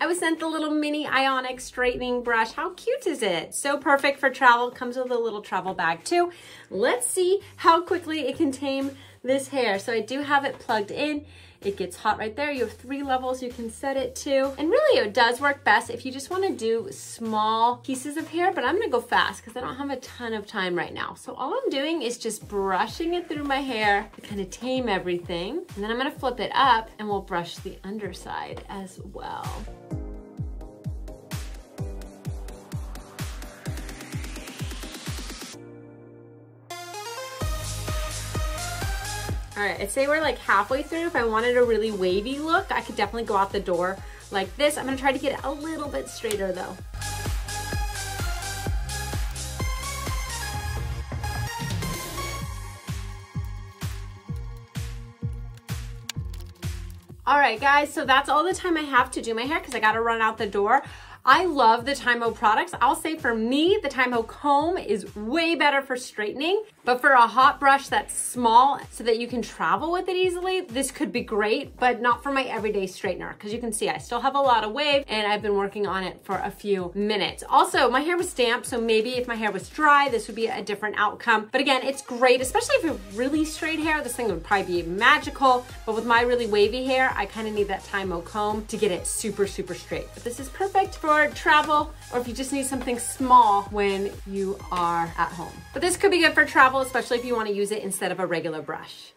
I was sent the little mini Ionic straightening brush. How cute is it? So perfect for travel. Comes with a little travel bag too. Let's see how quickly it can tame this hair. So I do have it plugged in. It gets hot right there. You have 3 levels you can set it to. And really it does work best if you just want to do small pieces of hair, but I'm going to go fast because I don't have a ton of time right now. So all I'm doing is just brushing it through my hair to kind of tame everything. And then I'm going to flip it up and we'll brush the underside as well. All right, I'd say we're like halfway through. If I wanted a really wavy look, I could definitely go out the door like this. I'm gonna try to get it a little bit straighter though. All right guys, so that's all the time I have to do my hair because I gotta run out the door. I love the Tymo products. I'll say for me, the Tymo comb is way better for straightening, but for a hot brush that's small so that you can travel with it easily, this could be great, but not for my everyday straightener. Because you can see I still have a lot of wave and I've been working on it for a few minutes. Also, my hair was damp, so maybe if my hair was dry, this would be a different outcome. But again, it's great, especially if you have really straight hair, this thing would probably be magical. But with my really wavy hair, I kind of need that Tymo comb to get it super, super straight. But this is perfect for travel, or if you just need something small when you are at home. But this could be good for travel, especially if you want to use it instead of a regular brush.